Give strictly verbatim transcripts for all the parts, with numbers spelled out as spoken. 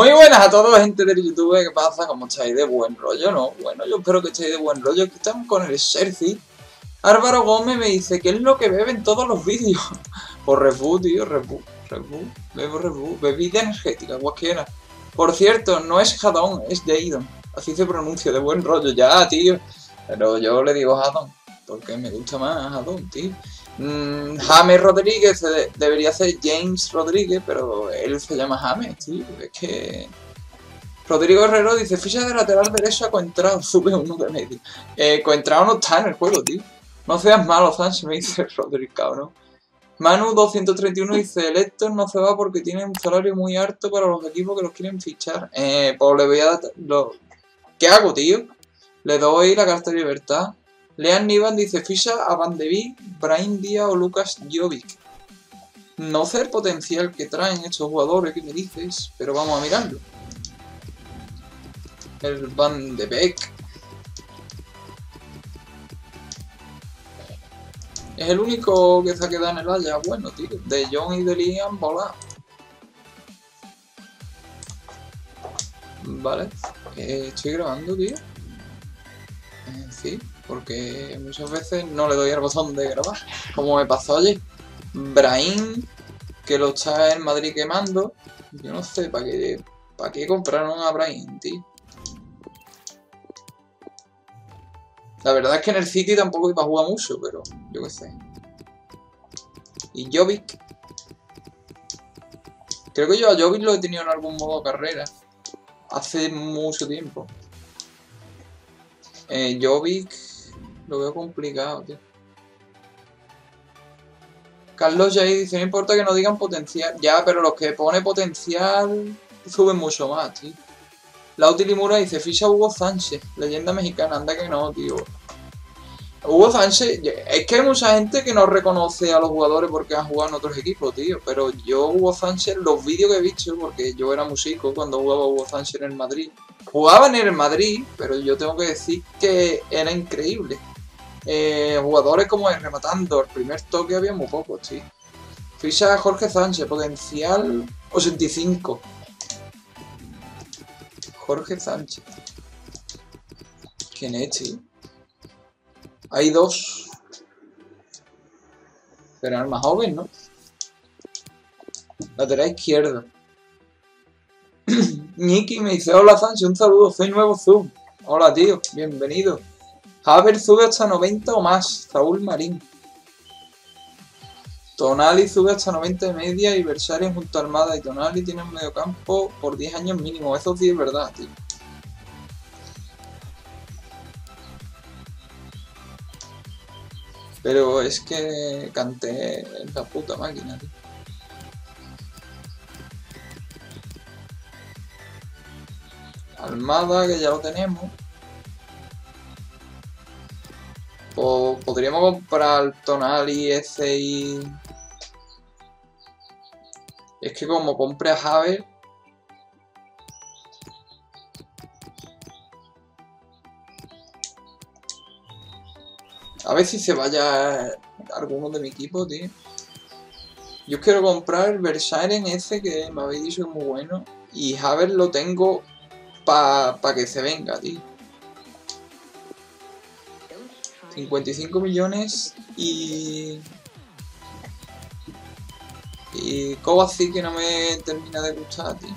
Muy buenas a todos, gente del YouTube, ¿qué pasa? ¿Cómo estáis? ¿De buen rollo, no? Bueno, yo espero que estéis de buen rollo. Aquí estamos con el Exercit. Álvaro Gómez me dice, ¿qué es lo que beben todos los vídeos? Pues Rebu, tío, Rebu, Rebu, bebo Rebu, bebida energética, guasquera. Por cierto, no es Jadon, es Jadon. Así se pronuncia, de buen rollo, ya, tío. Pero yo le digo Jadon, porque me gusta más Jadon, tío. Mm, James Rodríguez, eh, debería ser James Rodríguez, pero él se llama James, tío, es que... Rodrigo Herrero dice, ficha de lateral derecho a Coentrado, sube uno de medio. Eh, Coentrado no está en el juego, tío. No seas malo, Sánchez, me dice Rodríguez, cabrón. Manu doscientos treinta y uno dice, el Héctor no se va porque tiene un salario muy alto para los equipos que los quieren fichar. Eh, pues le voy a dar... Lo... ¿Qué hago, tío? Le doy la carta de libertad. Lean Nivan dice, ficha a Van de Beek, Brahim Díaz o Lucas Jovic. No sé el potencial que traen estos jugadores que me dices, pero vamos a mirarlo. El Van de Beek es el único que se ha quedado en el Haya. Bueno, tío, de John y de Lee han volado. Vale, eh, estoy grabando, tío. Eh, sí. Porque muchas veces no le doy al botón de grabar, como me pasó ayer. Brahim, que lo está en Madrid quemando. Yo no sé, ¿para qué, para qué compraron a Brahim, tío? La verdad es que en el City tampoco iba a jugar mucho, pero yo qué sé. Y Jovic. Creo que yo a Jovic lo he tenido en algún modo carrera. Hace mucho tiempo. Eh, Jovic... Lo veo complicado, tío. Carlos Jair dice, no importa que no digan potencial. Ya, pero los que pone potencial suben mucho más, tío. Lauti Limura dice, ficha a Hugo Sánchez, leyenda mexicana. Anda que no, tío. Hugo Sánchez... Es que hay mucha gente que no reconoce a los jugadores porque han jugado en otros equipos, tío. Pero yo, Hugo Sánchez, los vídeos que he visto, porque yo era músico cuando jugaba Hugo Sánchez en el Madrid. Jugaba en el Madrid, pero yo tengo que decir que era increíble. Eh, jugadores como el rematando, el primer toque había muy pocos, tío. Ficha a Jorge Sánchez, potencial ochenta y cinco. Jorge Sánchez. ¿Quién es, tío? Hay dos. Será el más joven, ¿no? Lateral izquierdo. Nicky me dice, hola Sánchez, un saludo, soy nuevo sub. Hola tío, bienvenido. Javel sube hasta noventa o más, Saúl Marín. Tonali sube hasta noventa y media y Versari junto a Almada y Tonali tienen mediocampo por diez años mínimo. Eso sí es verdad, tío. Pero es que canté en la puta máquina, tío. Almada, que ya lo tenemos. O podríamos comprar el Tonali ese y... Es que como compré a Javel... A ver si se vaya alguno de mi equipo, tío. Yo quiero comprar el Versari en ese que me habéis dicho es muy bueno. Y Javel lo tengo... Para pa que se venga, tío. cincuenta y cinco millones y... Y Kovacic que no me termina de gustar, tío.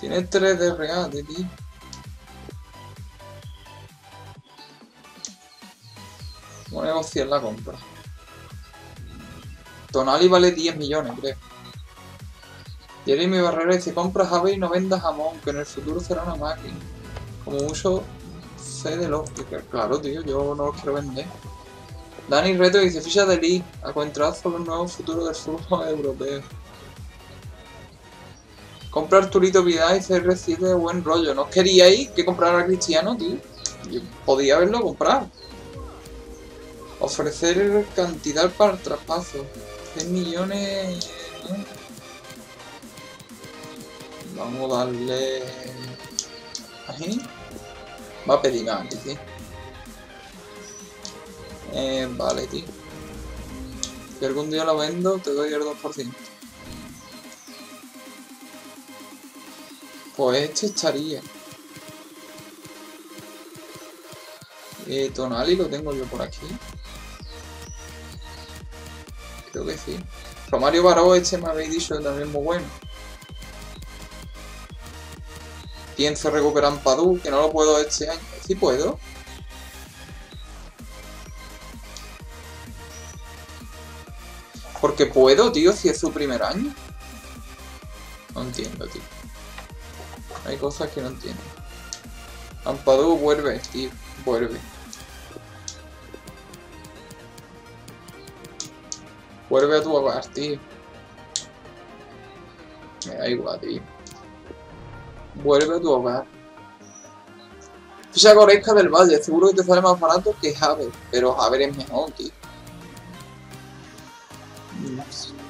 Tiene tres de regate, tío. Vamos a negociar la compra. Tonali vale diez millones, creo. Jeremy Barrera dice, compra Javel y no venda jamón, que en el futuro será una máquina. Como uso sé de los... Claro, tío, yo no los quiero vender. Dani Reto dice, ficha de Lee, a contrazo los nuevos futuros del fútbol europeo. Compra Arturito Vidal y C R siete de buen rollo. No queríais que comprara a Cristiano, tío. Yo podía haberlo comprado. Ofrecer cantidad para el traspaso. diez millones... ¿no? Vamos a darle... Ahí. Va a pedir más, tío. Eh, vale, tío. Si algún día lo vendo, te doy el dos por ciento. Pues este estaría. Eh, Tonali lo tengo yo por aquí. Creo que sí. Romario Baró, este me habéis dicho también muy bueno. Pienso recuperar Ampadú, que no lo puedo este año. Sí puedo. Porque puedo, tío, si es su primer año. No entiendo, tío. Hay cosas que no entiendo. Ampadú vuelve, tío. Vuelve. Vuelve a tu hogar, tío. Me da igual, tío. Vuelve a tu hogar. Ficha Goresca del Valle. Seguro que te sale más barato que Javel. Pero Javel es mejor, tío.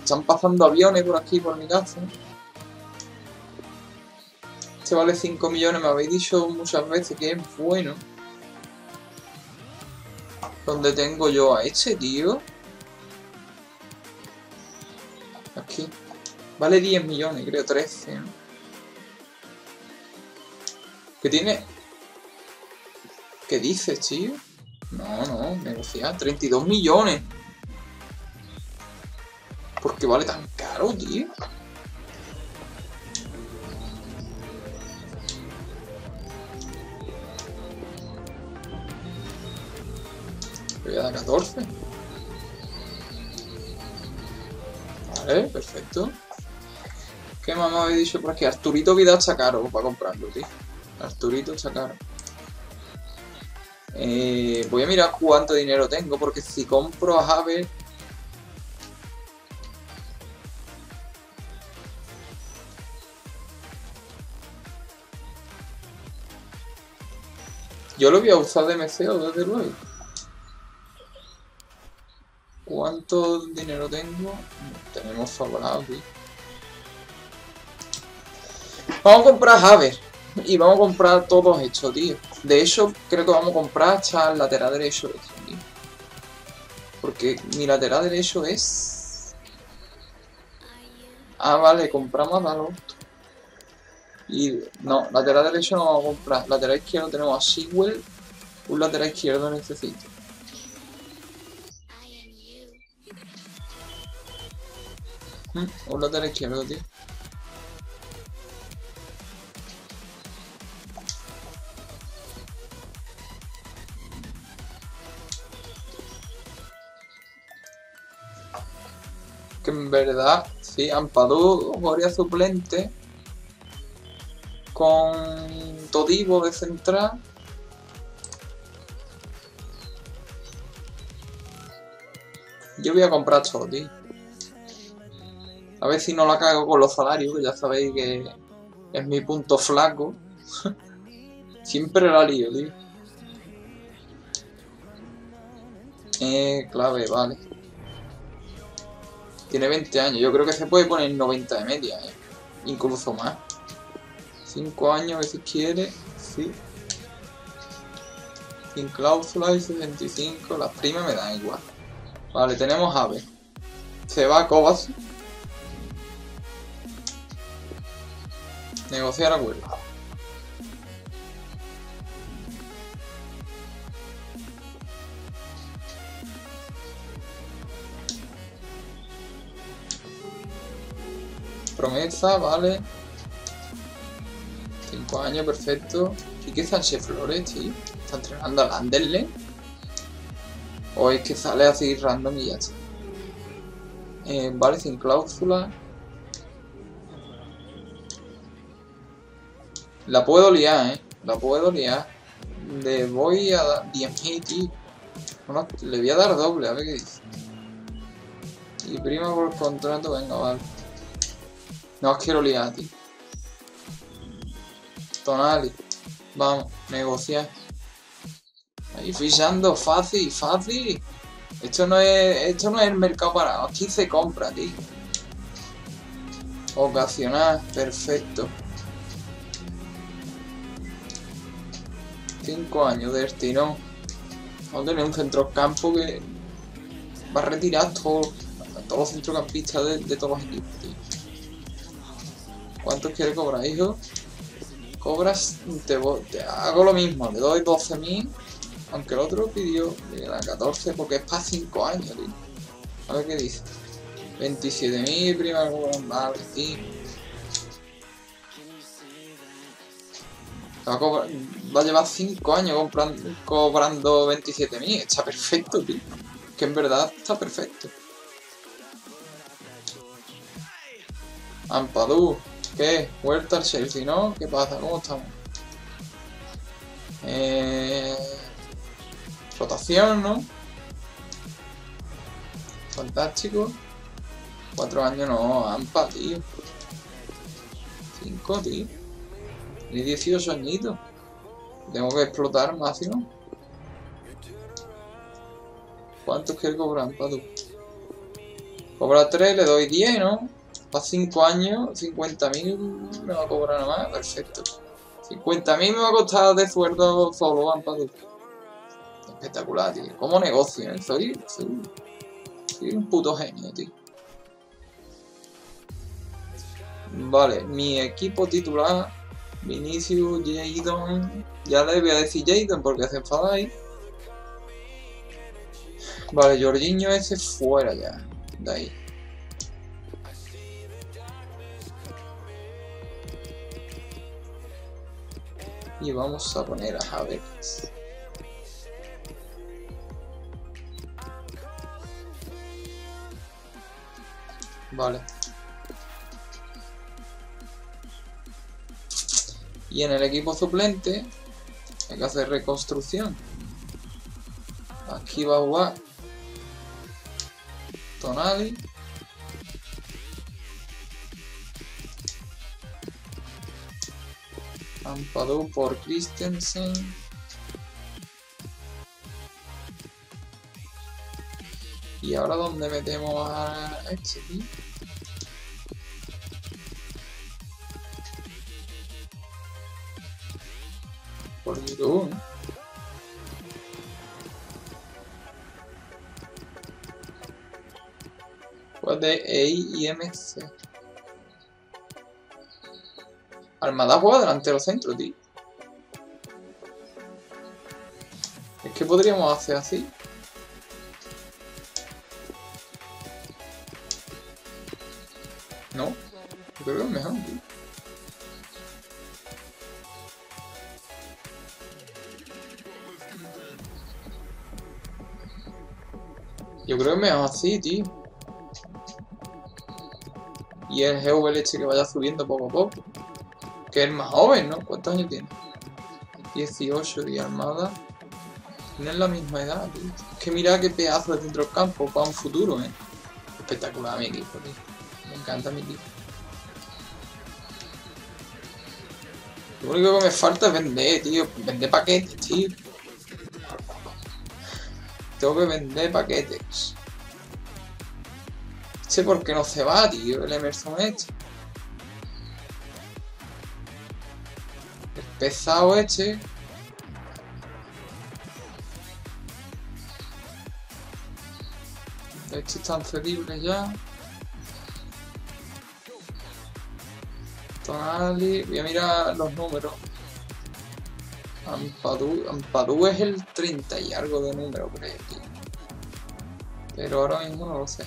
Están pasando aviones por aquí, por mi casa. Este vale cinco millones. Me habéis dicho muchas veces que es bueno. ¿Dónde tengo yo a este, tío? Aquí. Vale diez millones, creo, trece, ¿no? ¿Qué tiene? ¿Qué dices, tío? No, no, negociar. treinta y dos millones. ¿Por qué vale tan caro, tío? Voy a dar catorce. Vale, perfecto. ¿Qué más me habéis dicho por aquí? Arturito Vidal está caro para comprarlo, tío. Arturito está caro. Eh, voy a mirar cuánto dinero tengo, porque si compro a Javier... Yo lo voy a usar de M C O, desde luego. ¿Cuánto dinero tengo? Tenemos favorable, tío. Vamos a comprar Javer. Y vamos a comprar todos estos, tío. De hecho, creo que vamos a comprar hasta el lateral derecho, tío. Porque mi lateral derecho es... Ah, vale, compramos a Lato. Y... no, lateral derecho no vamos a comprar. Lateral izquierdo tenemos a Sewell. Un lateral izquierdo necesito. Un lateral izquierdo, tío. Que en verdad, sí, Ampadú, Goria suplente. Con Todivo de central. Yo voy a comprar todo, tío. A ver si no la cago con los salarios, que ya sabéis que es mi punto flaco. Siempre la lío, tío. Eh, clave, vale. Tiene veinte años, yo creo que se puede poner noventa de media, eh. Incluso más. cinco años, a ver si quiere, sí. Sin cláusula y sesenta y cinco, las primas me dan igual. Vale, tenemos Ave. Se va a Cobas. Negociar acuerdo. Promesa, vale. cinco años, perfecto. ¿Y qué Sánchez Flores, tío? ¿Está entrenando al Anderle? ¿O es que sale así random y ya está? Eh, vale, sin cláusula. La puedo liar, eh. La puedo liar. Le voy a dar diez mil, tío. Bueno, le voy a dar doble, a ver qué dice. Y prima por contrato, venga, vale. No os quiero liar, tío. Tonali. Vamos, negociar. Ahí fichando, fácil, fácil. Esto no es. Esto no es el mercado parado. Aquí se compra, tío. Ocasional, perfecto. cinco años de estirón. Vamos a tener un centrocampo que va a retirar todo, a todos los centrocampistas de, de todos los equipos, tío. ¿Cuántos quiere cobrar, hijo? cobras, te, te hago lo mismo, le doy doce mil, aunque el otro pidió la catorce porque es para cinco años, tío. A ver qué dice. veintisiete mil, prima, vale, sí. Va a, cobrar, va a llevar cinco años comprando, cobrando veintisiete mil, está perfecto, tío. Que en verdad está perfecto. Ampadú, ¿qué? Vuelta al Chelsea, ¿no? ¿Qué pasa? ¿Cómo estamos? Eh... Rotación, ¿no? Fantástico. Cuatro años no, Ampa, tío. Cinco, tío. Ni dieciocho añitos. Tengo que explotar máximo. ¿Cuántos quiere cobrar Ampa, tú? Cobra tres, le doy diez, ¿no? Para cinco años, cincuenta mil me va a cobrar nada más, perfecto. cincuenta mil me va a costar de sueldo solo, Ampadú. Espectacular, tío. Como negocio, ¿eh? Soy, soy, soy un puto genio, tío. Vale, mi equipo titular, Vinicius, Jadon. Ya le voy a decir Jadon porque se enfadáis. Vale, Jorginho ese fuera ya, de ahí. Y vamos a poner a Jabex. Vale. Y en el equipo suplente hay que hacer reconstrucción. Aquí va a jugar Tonali. Ampadú por Christensen. Y ahora donde metemos a este tío. Por YouTube. Pues de E I M C. Almada juega delantero centro, tío. Es que podríamos hacer así. No, creo que es mejor, tío. Yo creo que es mejor así, tío. Y el G V L H que vaya subiendo poco a poco. Que es más joven, ¿no? ¿Cuántos años tiene? dieciocho y Almada. Tienen la misma edad, tío. Es que mira qué pedazo de centro del campo para un futuro, ¿eh? Espectacular mi equipo, tío. Me encanta mi equipo. Lo único que me falta es vender, tío. Vender paquetes, tío. Tengo que vender paquetes. No sé por qué no se va, tío, el Emerson este. Pesado este. Estos están cedibles ya. Tonali. Voy a mirar los números. Ampadú. Ampadú es el treinta y algo de número, creo. Pero ahora mismo no lo sé.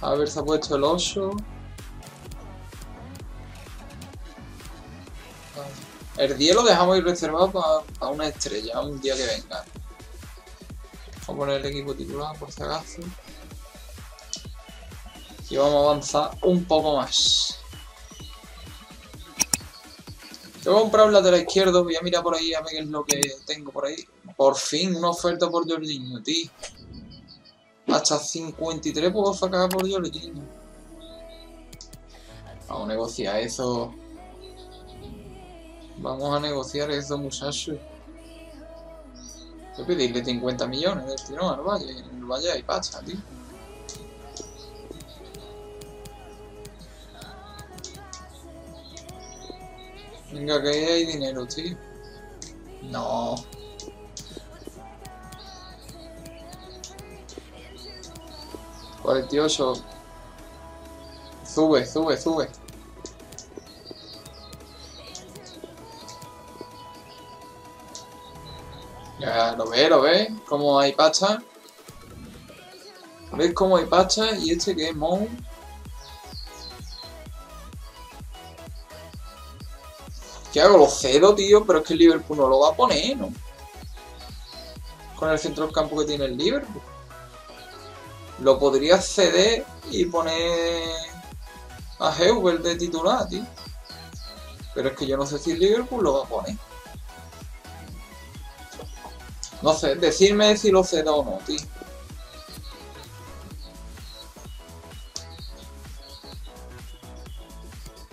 A ver, se ha puesto el ocho. El diez lo dejamos ir reservado para pa una estrella, un día que venga. Vamos a poner el equipo titular por si acaso. Y vamos a avanzar un poco más. Yo voy a comprar un lateral izquierdo, voy a mirar por ahí a ver qué es lo que tengo por ahí. Por fin, una oferta por Jorginho, tío. Hasta cincuenta y tres puedo sacar por Jorginho. Vamos a negociar eso. Vamos a negociar eso, muchachos. Voy a pedirle cincuenta millones del tirón al Valle. En el Valle hay pasta, tío. Venga, que ahí hay dinero, tío. No. cuarenta y ocho. Sube, sube, sube. Ya, lo ve, lo ve. Como hay pacha. ¿Ves cómo hay pacha? Y este que es Mou. ¿Qué hago? Lo cedo, tío. Pero es que el Liverpool no lo va a poner, ¿no? Con el centro del campo que tiene el Liverpool. Lo podría ceder y poner a Sewell de titular, tío. Pero es que yo no sé si el Liverpool lo va a poner. No sé, decirme si lo cedo o no, tío.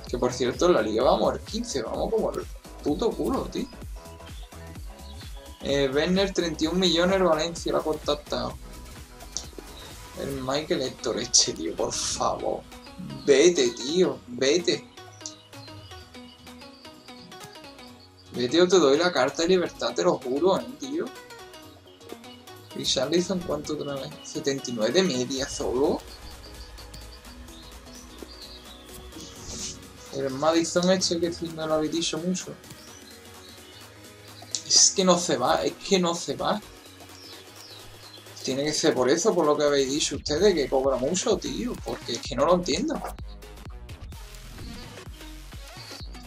Que por cierto, en la liga vamos al quince, vamos como el puto culo, tío. Eh, Werner, treinta y un millones, el Valencia lo ha contactado. El Michael Héctor este, tío, por favor. Vete, tío, vete. Vete o te doy la carta de libertad, te lo juro, eh, tío. ¿Y Charlison cuánto otra vez? setenta y nueve de media solo. El Madison este que no lo habéis dicho mucho. Es que no se va, es que no se va. Tiene que ser por eso, por lo que habéis dicho ustedes, que cobra mucho, tío. Porque es que no lo entiendo.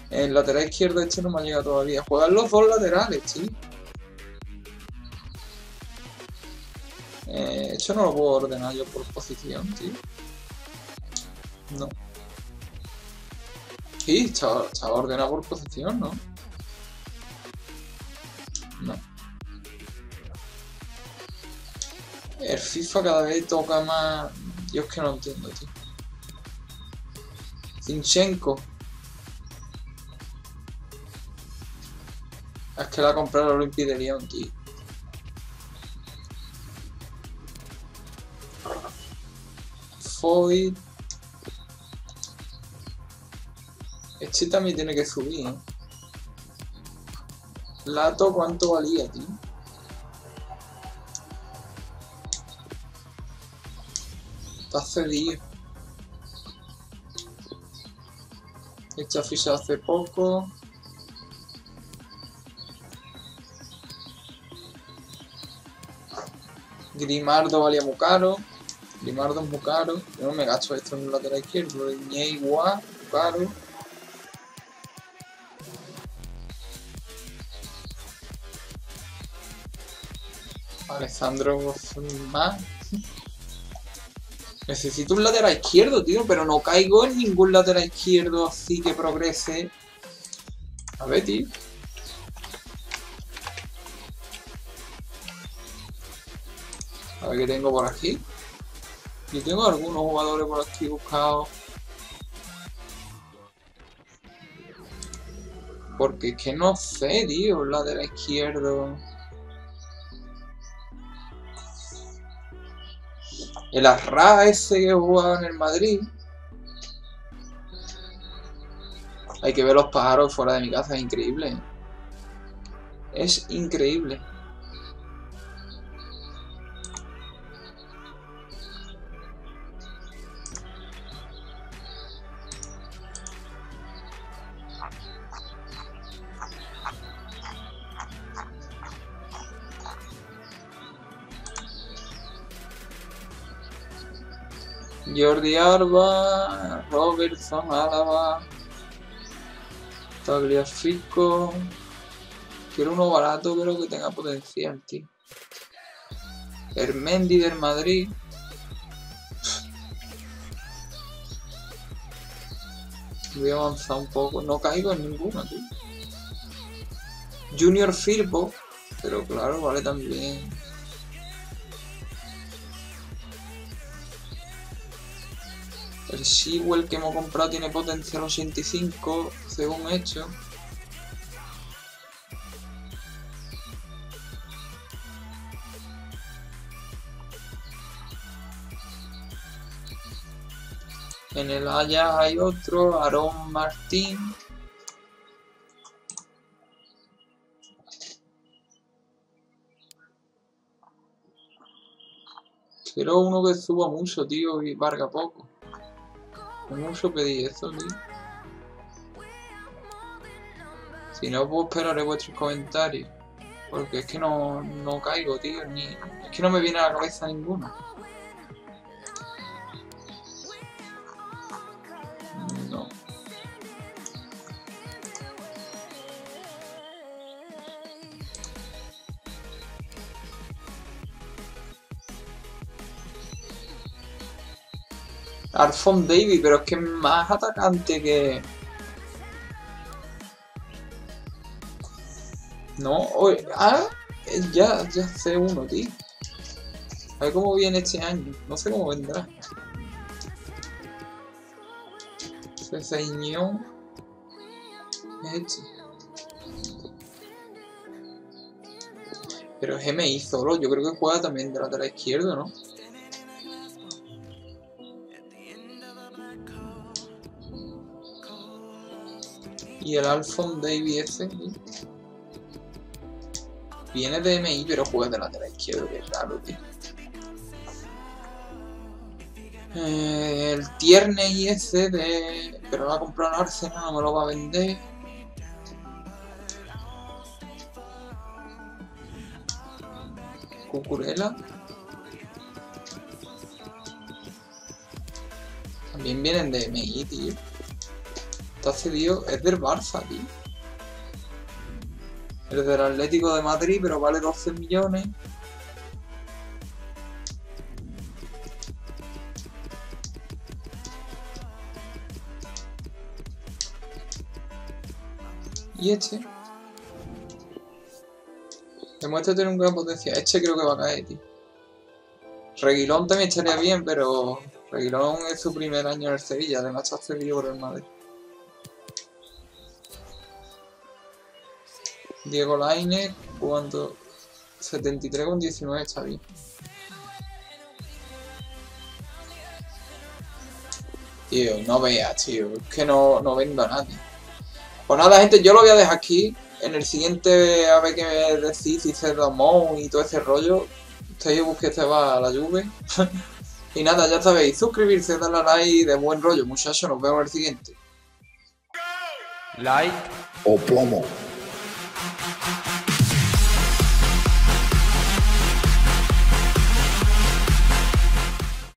El lateral izquierdo este no me ha llegado todavía. Juegan los dos laterales, tío. Eh, esto no lo puedo ordenar yo por posición, tío. No. Sí, estaba, estaba ordenado por posición, ¿no? No. El FIFA cada vez toca más... Yo es que no entiendo, tío. Zinchenko. Es que la comprara lo impediría un tío. Foy. Este también tiene que subir, ¿eh? Lato, ¿cuánto valía, tío? Está cedido. Esta ficha hace poco. Grimaldo valía muy caro. Grimaldo es muy caro. Yo no me gasto esto en el lateral izquierdo. Ñe igual, caro. Alessandro más. Necesito un lateral izquierdo, tío, pero no caigo en ningún lateral izquierdo así que progrese. A ver, tío. A ver qué tengo por aquí. Yo tengo algunos jugadores por aquí buscados. Porque es que no sé, tío, un lateral izquierdo. El Arra ese que jugaba en el Madrid. Hay que ver los pájaros fuera de mi casa, es increíble. Es increíble. Jordi Alba, Robertson, Álava, Tagliafico. Quiero uno barato, pero que tenga potencial, tío. Hermendi del Madrid. Voy a avanzar un poco. No caigo en ninguno, tío. Junior Firpo, pero claro, vale también. El Sewell que hemos comprado tiene potencial ochenta y cinco, según he hecho. En el Ajax hay otro, Aaron Martín. Quiero uno que suba mucho, tío, y valga poco. ¿Cómo yo pedí esto, tío? Si no puedo esperar vuestros comentarios, porque es que no, no caigo, tío, ni, es que no me viene a la cabeza ninguno. No. Alphonso Davies, pero es que es más atacante que... No, oye, ah, ya, ya sé uno, tío. A ver cómo viene este año, no sé cómo vendrá. Este señor... Este. Pero G M I solo, yo creo que juega también de lateral izquierdo, ¿no? Y el Alphonso Davies ese, tío. Viene de M I, pero juega de lateral izquierdo, que es raro, tío. Eh, el Tierney ese de... Pero lo ha comprado en Arsenal, no me lo va a vender. Cucurella. También vienen de M I, tío. Está cedido, es del Barça, tío. El del Atlético de Madrid, pero vale doce millones. Y este. Demuestra tener un gran potencial. Este creo que va a caer, tío. Reguilón también estaría bien, pero... Reguilón es su primer año en el Sevilla, además está cedido por el Madrid. Diego Lainez, cuando setenta y tres con diecinueve está bien. Tío, no veas, tío, es que no, no vendo a nadie. Pues nada, gente, yo lo voy a dejar aquí. En el siguiente, a ver qué me decís, si se da Mou y todo ese rollo. Ustedes busquen, se va a la Juve. Y nada, ya sabéis, suscribirse, darle a like, de buen rollo, muchachos, nos vemos en el siguiente. Like o plomo.